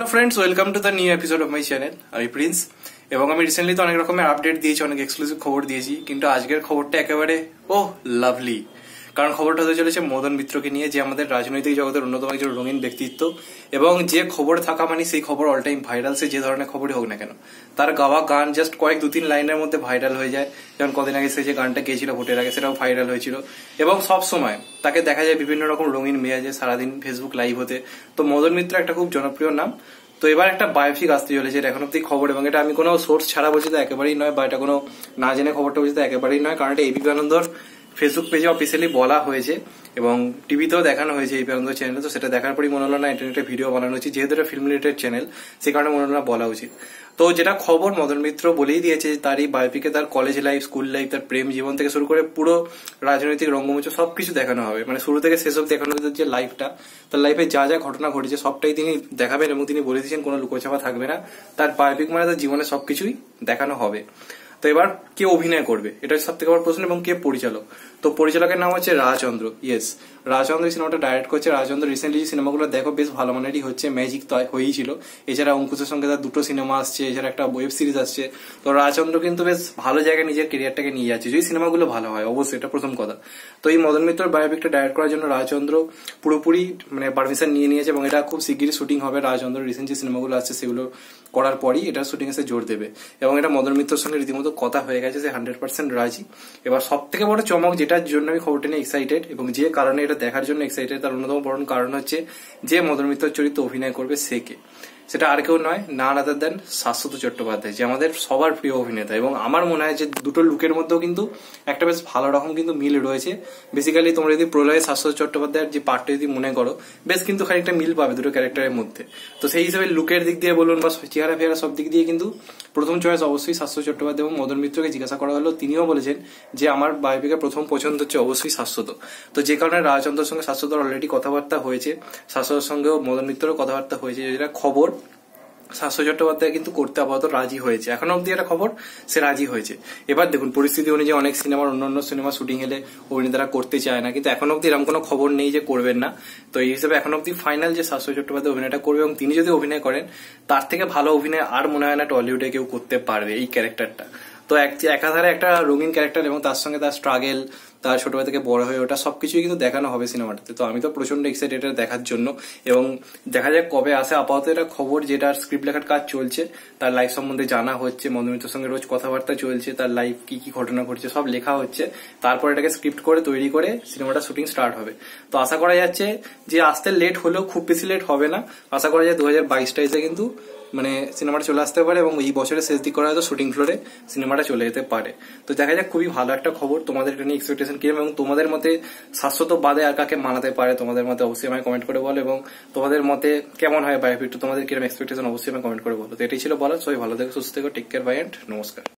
Hello friends, welcome to the new episode of my channel. I Prince एवं हमें recently तो अनेक रकम अपडेट दिए अनेक एक्सक्लूसिव खबर दिए, किन्तु आजकेर खबरटा एकेबारे ओ लवली। कारण खबरटा होते चलेছে मदन मित्र के लिए, जो हमारे राजनैतिक जगतेर अन्यतम एक रंगीन व्यक्तित्व एवं जे खबर थाका माने सेई खबर ऑल टाइम भाइरल। से जे धरनेर खबरई होक ना केन, तार गावा गान जस्ट कयेक दो तीन लाइनेर मध्ये भाइरल हो जाए। जेमन कदिन आगे से जे गानटा गेयेछिलो भोटेर आगे, सेटाओ भाइरल हयेछिलो एवं सब समय ताके देखा जाए विभिन्न रकम रंगीन मेजाजे सारा दिन फेसबुक लाइव होते। तो मदन मित्र एकटा खूब जनप्रिय नाम। तो এবার একটা বায়োপিক আসতে চলেছে, এটা এখন অব্দি খবর এবং এটা আমি কোনো সোর্স ছাড়া বলছি তো একেবারেই নয়, বা এটা কোনো না জেনে খবরটা বলছি তো একেবারেই নয়। কারণ এটা এবিপি আনন্দর ফেসবুক পেজে অফিসিয়ালি বলা হয়েছে এবং টিভিতেও দেখানো হয়েছে এবিপি আনন্দ চ্যানেলে। তো সেটা দেখার পরই মনে হলো না এটা একটা ভিডিও বানানো উচিত, যেহেতু এটা ফিল্ম রিলেটেড চ্যানেল সে কারণে মনে হলো না বলা উচিত। তো যেটা খবর, মদন মিত্র বলেই দিয়েছে তার এই বায়োপিকে তার কলেজ লাইফ, স্কুল লাইফ, তার প্রেম জীবন থেকে শুরু করে পুরো রাজনৈতিক রঙ্গমঞ্চ সবকিছু দেখানো হবে। মানে শুরু থেকে শেষ অব্দি দেখানো যে লাইফটা, তার লাইফে যা যা ঘটনা ঘটেছে সবটাই তিনি দেখাবেন এবং তিনি বলে দিয়েছেন কোনো লুকোছাপা থাকবে না। তার বায়োপিক মানে তার জীবনে সবকিছুই দেখানো হবে। তো এবার কে অভিনয় করবে এটা সবথেকে বড় প্রশ্ন, এবং কে পরিচালক। তো পরিচালকের নাম হচ্ছে রাজচন্দ্র। ইয়েস, রাজচন্দ্র এই সিনেমাটা ডাইরেক্ট করছে। রাজচন্দ্র রিসেন্টলি সিনেমাগুলো দেখো বেশ ভালো মানেরই হচ্ছে, ম্যাজিক তো হয়েই ছিল, এছাড়া অঙ্কুশের সঙ্গে তার দুটো সিনেমা আসছে, এছাড়া একটা ওয়েব সিরিজ আসছে। তো রাজচন্দ্র কিন্তু বেশ ভালো জায়গায় নিজের কেরিয়ারটাকে নিয়ে যাচ্ছে যদি সিনেমাগুলো ভালো হয় অবশ্যই, এটা প্রথম কথা। তো এই মদন মিত্র বায়োপিকটা ডাইরেক্ট করার জন্য রাজচন্দ্র পুরোপুরি মানে পারমিশন নিয়ে নিয়েছে এবং এটা খুব শিগগিরই শুটিং হবে। রাজচন্দ্র রিসেন্ট যে সিনেমাগুলো আসছে সেগুলো করার পরই এটা শুটিং এসে জোর দেবে এবং এটা মদন মিত্রর সঙ্গে রীতিমতো কথা হয়ে গেছে, সে 100% রাজি। এবার সব থেকে বড় চমক, যেটার জন্য আমি খবরটা নিয়ে এক্সাইটেড এবং যে কারণে এটা দেখার জন্য এক্সাইটেড, তার অন্যতম বড় কারণ হচ্ছে যে মদন মিত্রর চরিত্র অভিনয় করবে সে কে। সেটা আর কেউ নয় নান আদার দেন শাশ্বত চট্টোপাধ্যায়, যে আমাদের সবার প্রিয় অভিনেতা। এবং আমার মনে হয় যে দুটো লুকের মধ্যেও কিন্তু একটা বেশ ভালো রকম কিন্তু মিল রয়েছে। বেসিক্যালি তোমরা যদি প্রলয়ে শাশ্বত চট্টোপাধ্যায়ের যে পার্টটা যদি মনে করো, বেশ কিন্তু খানিকটা মিল পাবে দুটো ক্যারেক্টারের মধ্যে। তো সেই হিসেবে লুকের দিক দিয়ে বলুন বা চেহারা ফেহারা সব দিক দিয়ে কিন্তু প্রথম চয়েস অবশ্যই শাশ্বত চট্টোপাধ্যায়। এবং মদন মিত্রকে জিজ্ঞাসা করা হলো, তিনিও বলেছেন যে আমার বায়োপিকের প্রথম পছন্দ হচ্ছে অবশ্যই শাশ্বত। তো যে কারণে রাজচন্দ্রের সঙ্গে শাশ্বতর অলরেডি কথাবার্তা হয়েছে, শাশ্বতর সঙ্গেও মদন মিত্রও কথাবার্তা হয়েছে। যেটা খবর, শাশ্বত চট্টোপাধ্যায় কিন্তু করতে আপাতত রাজি হয়েছে, এখনো অব্দি একটা খবর সে রাজি হয়েছে। এবার দেখুন পরিস্থিতি অনুযায়ী অনেক সিনেমার অন্যান্য সিনেমা শুটিং হলে অভিনেতারা করতে চায় না, কিন্তু এখন অব্দি এরকম কোনো খবর নেই যে করবেন না। তো এই হিসেবে এখন অব্দি ফাইনাল যে শাশ্বত চট্টোপাধ্যায় অভিনয়টা করবে এবং তিনি যদি অভিনয় করেন তার থেকে ভালো অভিনয় আর মনে হয় না টলিউডে কেউ করতে পারবে এই ক্যারেক্টারটা। তো একাধারে একটা রঙিন ক্যারেক্টার এবং তার সঙ্গে তার স্ট্রাগেল, তার ছোটবেলা থেকে বড় হয়ে ওটা সবকিছুই কিন্তু দেখানো হবে সিনেমাটাতে। তো আমি তো প্রচন্ড এক্সাইটেড দেখার জন্য এবং দেখা যাক কবে আসে। আপাতত এটা খবর, যেটা স্ক্রিপ্ট লেখার কাজ চলছে, তার লাইফ সম্বন্ধে জানা হচ্ছে, মদন মিত্রর সঙ্গে রোজ কথাবার্তা চলছে, তার লাইফ কি কি ঘটনা ঘটছে সব লেখা হচ্ছে, তারপর এটাকে স্ক্রিপ্ট করে তৈরি করে সিনেমাটা শুটিং স্টার্ট হবে। তো আশা করা যাচ্ছে যে আসতে লেট হলেও খুব বেশি লেট হবে না, আশা করা যায় 2022-23-এ কিন্তু মানে সিনেমাটা চলে আসতে পারে এবং এই বছরের শেষ দিক করে হয়তো শুটিং ফ্লোরে সিনেমাটা চলে যেতে পারে। তো দেখা যাক, খুবই ভালো একটা খবর। তোমাদের এটা নিয়ে এক্সপেকটেশন কিরকম এবং তোমাদের মতে শাশ্বত বাদে আর কাকে মানাতে পারে, তোমাদের মতে অবশ্যই আমায় কমেন্ট করে বলো এবং তোমাদের মতে কেমন হয় বায়োপিকটা, তোমাদের কিরকম এক্সপেকটেশন অবশ্যই আমায় কমেন্ট করে বলো। তো এটাই ছিল বলা, সবাই ভালো থেকো, সুস্থ থেকো, টেক কেয়ার, বাই অ্যান্ড নমস্কার।